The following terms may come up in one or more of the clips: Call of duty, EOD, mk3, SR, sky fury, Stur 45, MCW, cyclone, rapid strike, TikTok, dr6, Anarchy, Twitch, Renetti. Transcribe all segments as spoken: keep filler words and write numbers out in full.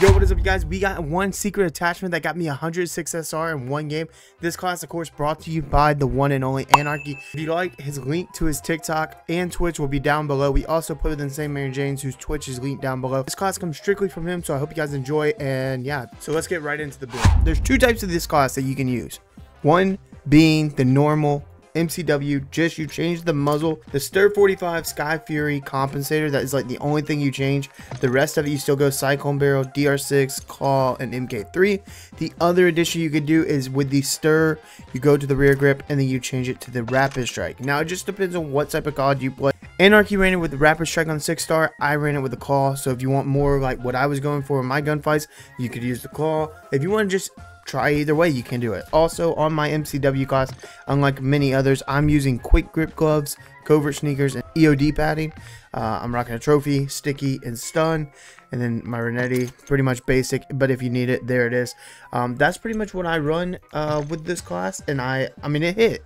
Yo, what is up, you guys? We got one secret attachment that got me one hundred six S R in one game. This class, of course, brought to you by the one and only Anarchy. If you like, his link to his TikTok and Twitch will be down below. We also play with Insane Mary Janes, whose Twitch is linked down below. This class comes strictly from him, so I hope you guys enjoy. And yeah, so let's get right into the build. There's two types of this class that you can use. One being the normal M C W, just you change the muzzle, the Stur forty-five Sky Fury compensator. That is like the only thing you change. The rest of it, you still go cyclone barrel, D R six, claw, and M K three. The other addition you could do is with the Stur, you go to the rear grip and then you change it to the rapid strike. Now it just depends on what type of COD you play. Anarchy ran it with the rapid strike on six star. I ran it with the claw. So if you want more like what I was going for in my gunfights, you could use the claw. If you want to just try either way, you can do it. Also, on my M C W class, unlike many others, I'm using quick grip gloves, covert sneakers, and E O D padding. Uh, I'm rocking a trophy, sticky, and stun, and then my Renetti, pretty much basic, but if you need it, there it is. Um, that's pretty much what I run uh, with this class, and I, I mean, it hit.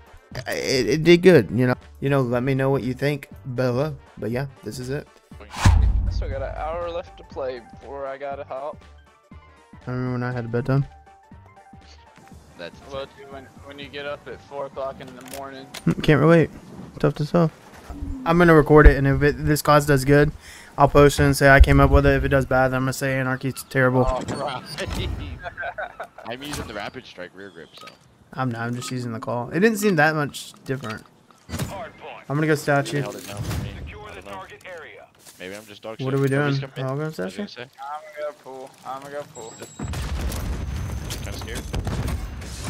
It, it did good, you know. You know, let me know what you think below. But yeah, this is it. I still got an hour left to play before I gotta hop. I remember when I had a bedtime. That's well, dude, when, when you get up at four o'clock in the morning. Can't relate. Tough to sell. I'm going to record it, and if it, this cause does good, I'll post it and say I came up with it. If it does bad, then I'm going to say Anarchy's terrible. Oh, right. I'm using the rapid strike rear grip, so. I'm not. I'm just using the call. It didn't seem that much different. Hard point. I'm going to go statue. Secure the target area. Maybe I'm just dog shit. What are we doing? Oh, I'm going to statue? I'm going to go pool. I'm going to go pool. Kind of scared.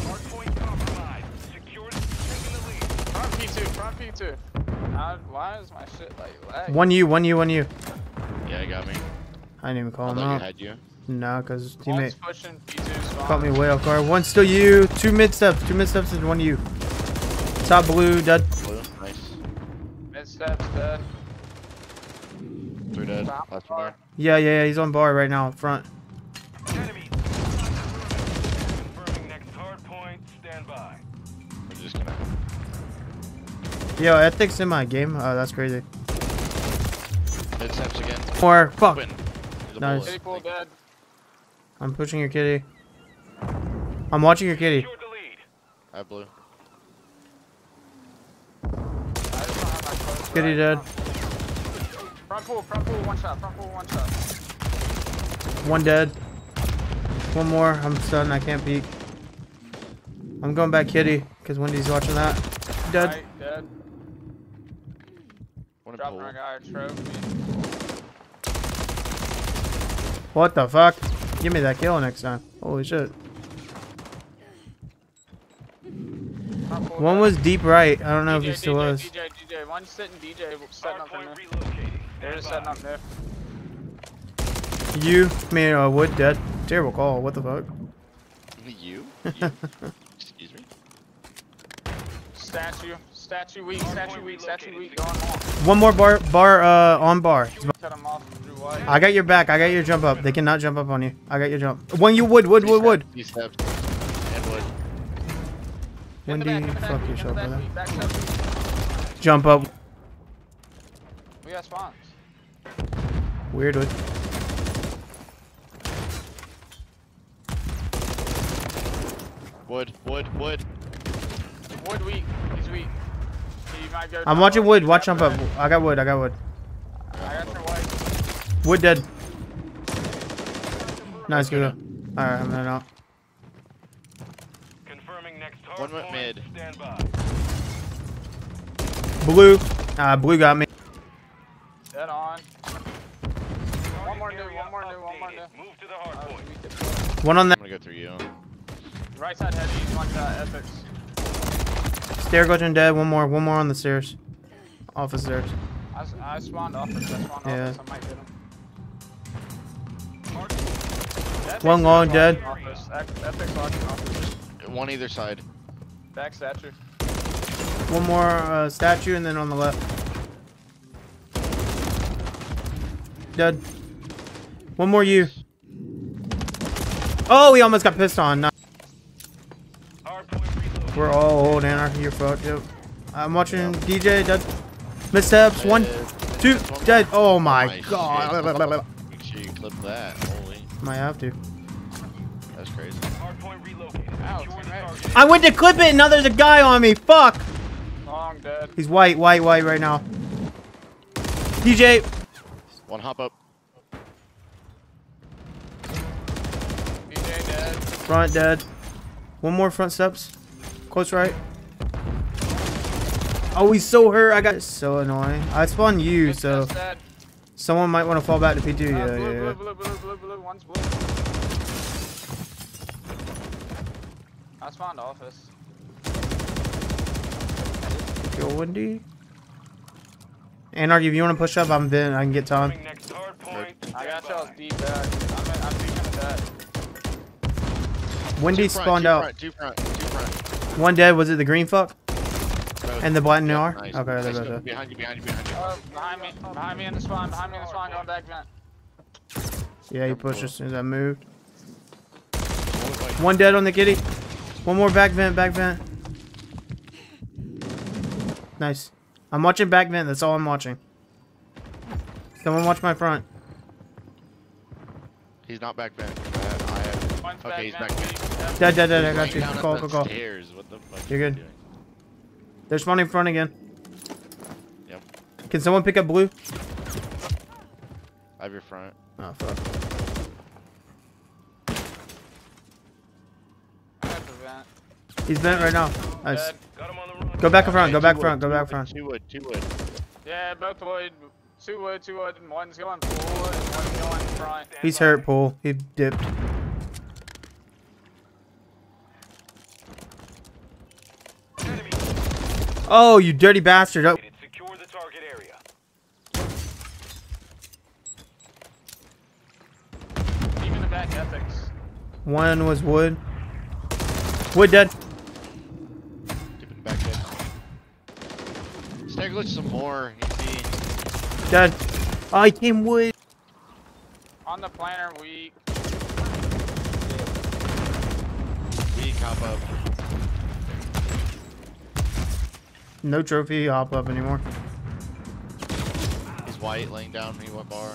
Hardpoint compromised. Secured, taking the lead. Front P two, front P two. Uh, why is my shit like lag? One U, one U, one U. Yeah, he got me. I didn't even call him out. I thought you had you. No, because his teammate pushing, P two's caught me way off guard. One still U, two mid steps, two mid steps, and one U. Top blue, dead. Blue, nice. Mid steps, dead. Three dead. Last one there. Yeah, yeah, yeah, he's on bar right now, up front. Yo, Ethic's in my game. Oh, that's crazy. Mid steps again. More. Fuck. Nice. I'm pushing your kitty. I'm watching your kitty. I have blue. Kitty dead. Front pool, front pool, one shot, front pool, one shot. One dead. One more. I'm stunned. I can't peek. I'm going back kitty, because Wendy's watching that. Dead. Right, dead. Dropping our guy, our trophy. What the fuck? Give me that kill next time. Holy shit. One was deep right. I don't know D J, if he still D J, was. D J, D J, one's sitting D J. Setting up in there. They're just setting up there. You, me, uh, Wood, dead. Terrible call. What the fuck? You? You? Excuse me. Statue, statue weak, statue weak, statue weak. One more bar, bar, uh, on bar. I got your back. I got your jump up. They cannot jump up on you. I got your jump. When you wood, wood, wood, wood. When do you fuck yourself, brother? Jump up. We got spawns. Weird wood. Wood, wood, wood. Wood weak. He's weak. He might go. I'm watching wood. Watch jump up. I got wood. I got wood. I got your white. Wood dead. Nice, good. Alright, I'm gonna out. Confirming next target. One went mid. Stand by. Blue. Uh, blue got me. Dead on. One more new. One more new. One more new. Move to the hard point. One on that. I'm gonna go through you. Right side heavy. One shot. Epics. Stair glitching dead. One more. One more on the stairs. Off the stairs. I, I spawned office. I spawned yeah. office. I might get him. One long dead. Office. Office. One either side. Back statue. One more uh, statue and then on the left. Dead. One more you. Oh, we almost got pissed on. Nice. We're all old, Anarchy. You're fucked. Yep. I'm watching D J. Dead. Missteps. One, two, dead. Oh my god. Make sure you clip that. Holy. Might have to. That's crazy. Ow, I went to clip it and now there's a guy on me. Fuck. Long dead. He's white, white, white right now. D J. One hop up. D J dead. Front dead. One more front steps. Close right. Oh, he's so hurt. I got so annoying. I spawned you, it's so someone might want to fall back to P two. Uh, yeah, blue, yeah. Blue, blue, blue, blue, blue. One's blue. I spawned office. Yo, Wendy. Anarchy, if you want to push up, I'm in. I can get time. I got y'all's deep back. I'm peeking at that. Wendy spawned out. Two front, two front. One dead. Was it the green fuck? And the black in the R? Okay, there goes that. Behind you, behind you, behind you. Uh, behind me, behind me in the spawn, behind me in the spawn, going back vent. Yeah, he pushed as soon as I moved. One dead on the kitty. One more back vent, back vent. Nice. I'm watching back vent, that's all I'm watching. Someone watch my front. He's not back vent. I have... Okay, he's back vent. Dead, dead, dead, I got you. Call, call, call. You're good. They're spawning in front again. Yep. Can someone pick up blue? I have your front. Oh, fuck. I have the vent. He's bent right now. Nice. Got him on the run. Go back in front, go back front, go back front. Two wood, two wood. Yeah, both wood. Two wood, two wood. And one's going forward, and one's going front. He's hurt, Paul. He dipped. Oh, you dirty bastard. Oh. Secure the target area. Even the back ethics. One was wood. Wood dead. Keep it back dead. Snag glitch some more. Easy. Dead. Oh, he came wood. On the planner, weak. Weak hop up. No trophy hop up anymore. He's white, laying down, he went bar.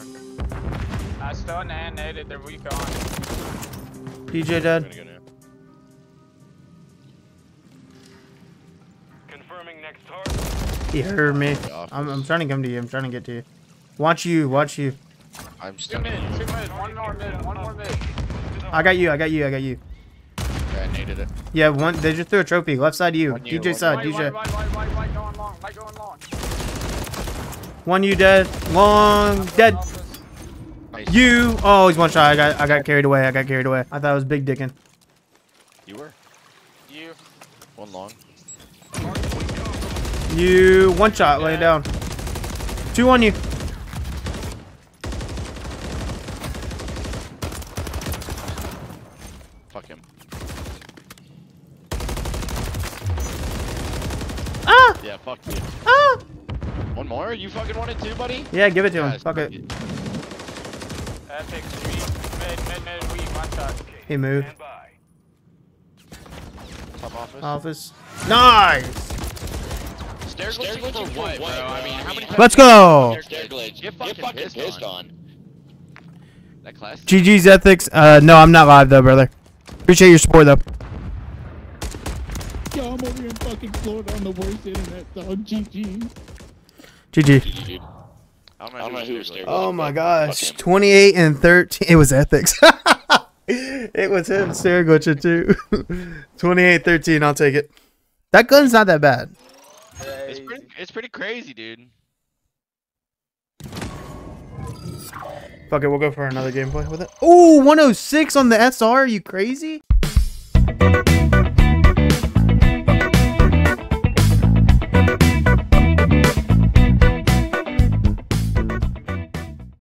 I stunned and naded, they're weak on. D J dead. Confirming next target. He heard me. I'm, I'm trying to come to you, I'm trying to get to you. Watch you, watch you. I'm stunned. Two mid, two mid, one more mid, one more mid. I got you, I got you, I got you. Yeah, I needed it. Yeah, one. They just threw a trophy. Left side you. One D J you, side, one. D J. White, white, white, white, white, going long, white, going long. One you dead. Long dead. Nice. You. Oh, he's one shot. I got. I got carried away. I got carried away. I thought it was big dickin'. You were. You. One long. You one shot. Yeah. Lay down. Two on you. Fuck him. Yeah, fuck you. Ah! One more? You fucking wanted two, buddy? Yeah, give it to yeah, him. Fuck it. Epic mid, mid, mid, weak, one shot. He moved. Top office. Office. Nice! Stair glitch for what, bro? I mean, how many Let's go! Stair glitch. Get fucking, Get fucking pissed, pissed on. on. That class? G G's ethics. Uh, no, I'm not live, though, brother. Appreciate your support, though. Yo, I'm over here in fucking Florida on the worst internet, dog. G G. G G. I don't know, I don't know who was staring. Oh my gosh. twenty-eight and thirteen. It was ethics. It was him staring glitching too. twenty-eight thirteen, I'll take it. That gun's not that bad. It's pretty, it's pretty crazy, dude. Fuck it, we'll go for another gameplay with it. Ooh, one oh six on the S R, are you crazy?